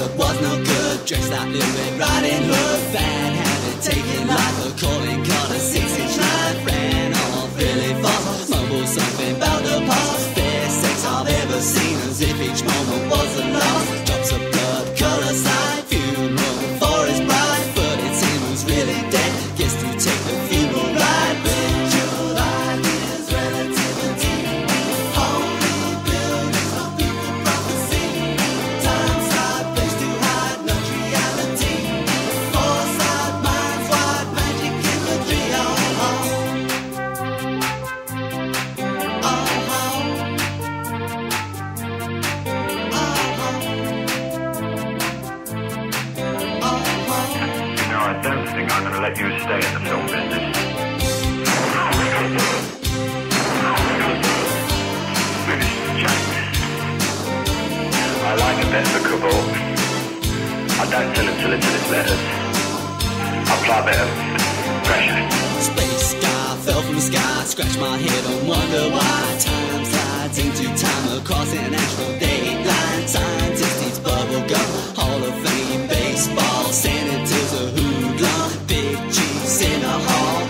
that was no good, drinks that Little Riding Hood, bad habit taking life, a calling card, a 6-inch knife, ran off really fast, mumbled something about the past, fair sex I've ever seen, as if each moment was the last, drops of blood, cut aside, funeral for his bride, but it's him who's really dead, gets to take the funeral ride, ritual life is relativity, holy buildings of people prophecy, time's hard, place to hide, not reality, foresight, mind's wide, magic imagery, oh, oh, oh, oh, oh, oh. You know, I don't think I'm going to let you stay in the film business. I like a bit of a cabal. I don't tell him to listen to his letters. I apply a bit of pressure. Space sky fell from the sky, scratch my head and wonder why. Time slides into time across an astral dateline. Scientist eats bubble gum, Hall of Fame baseball, senators a hoodlum, big chiefs in a hall.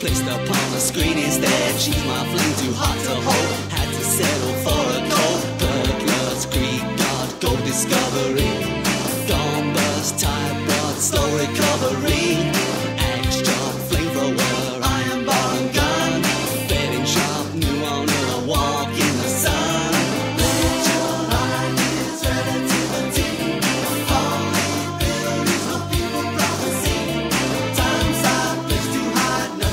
Placed upon the screen instead, she's my flame too hot to hold, had to settle for a cold, burglars, Greek god, gold discovery, gone burst, tide blood, slow recovery, axe job, flamethrower, iron bar and gun, bedding sharp, new on a walk in the sun, ritual life is relativity, holy buildings of people prophecy, time's out, place to hide, no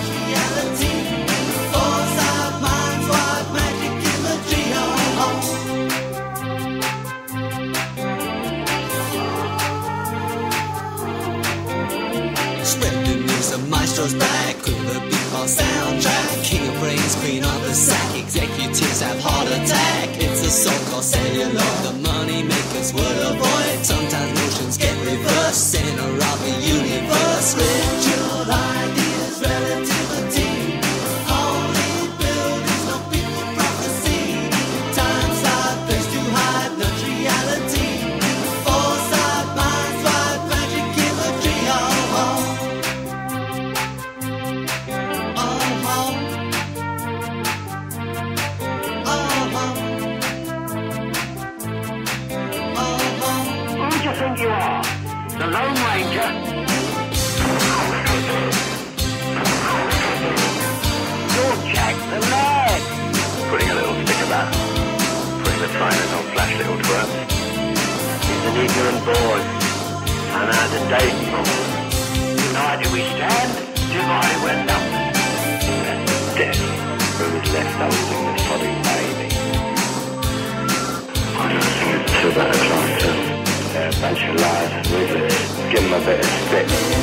spread the news of Maestro's back, could the beatbox soundtrack, king of brains, queen of the sack, executives have heart attack, it's a so-called celluloid, the money makers would avoid, sometimes notions get reversed, center of the universe, ritual ideas, relativity, holy buildings, no people prophecy, time's hard, place to hide, not reality, foresight, mind's wide, magic imagery, oh, oh. Who do you think you are? The Lone Ranger? You're Jack the Lad! Putting a little stick of that. Putting the trainers on flash little twerps. He's an ignorant boy. And out of date. United we stand, divided we're nothing. And death, who is left holding the sodding baby. I don't think it's too bad a class to. Bunch of lies, give them a bit of spit.